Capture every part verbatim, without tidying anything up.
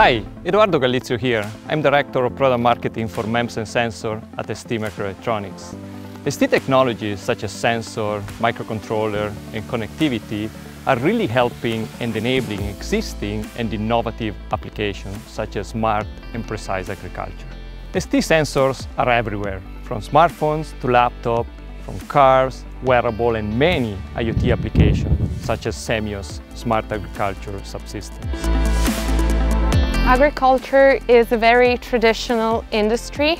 Hi, Eduardo Galizio here. I'm Director of Product Marketing for MEMS and Sensor at STMicroelectronics. S T technologies such as sensor, microcontroller and connectivity are really helping and enabling existing and innovative applications such as smart and precise agriculture. S T sensors are everywhere, from smartphones to laptops, from cars, wearable and many IoT applications such as Semios, smart agriculture subsystems. Agriculture is a very traditional industry,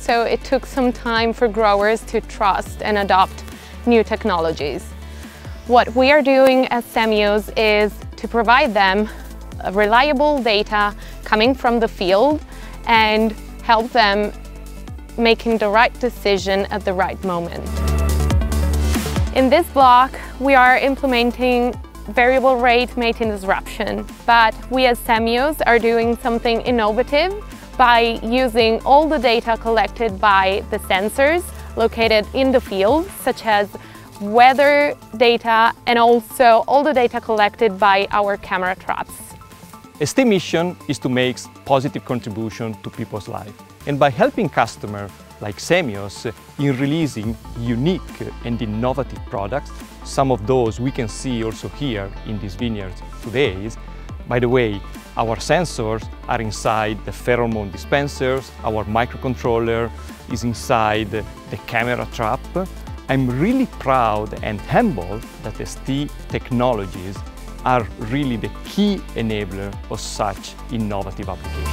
so it took some time for growers to trust and adopt new technologies. What we are doing at Semios is to provide them reliable data coming from the field and help them making the right decision at the right moment. In this block, we are implementing variable rate mating disruption, but we as Semios are doing something innovative by using all the data collected by the sensors located in the field, such as weather data and also all the data collected by our camera traps. S T mission is to make positive contribution to people's life, and by helping customers like Semios in releasing unique and innovative products, some of those we can see also here in these vineyards today. By the way, our sensors are inside the pheromone dispensers, our microcontroller is inside the camera trap. I'm really proud and humbled that S T technologies are really the key enabler of such innovative applications.